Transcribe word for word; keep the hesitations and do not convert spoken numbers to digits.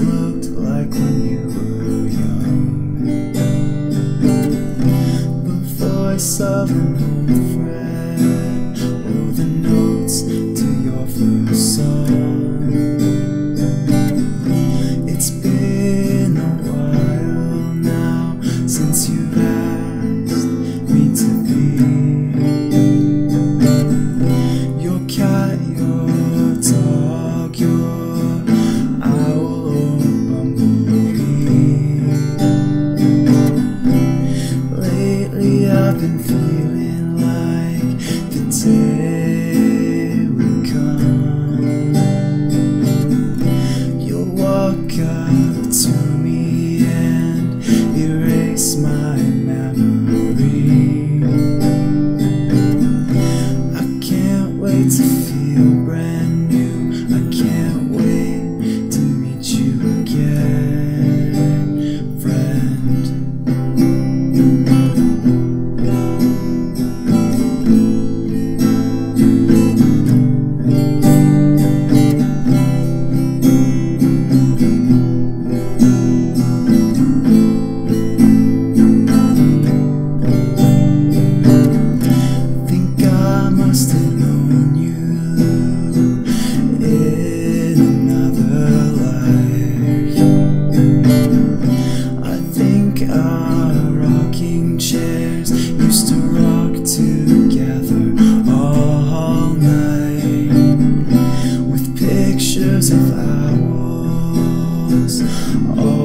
Looked like when you were young. The voice of an old friend, or the notes to your first song. It's been a while now since you've asked me to be your cat, your dog, your of owls. Oh.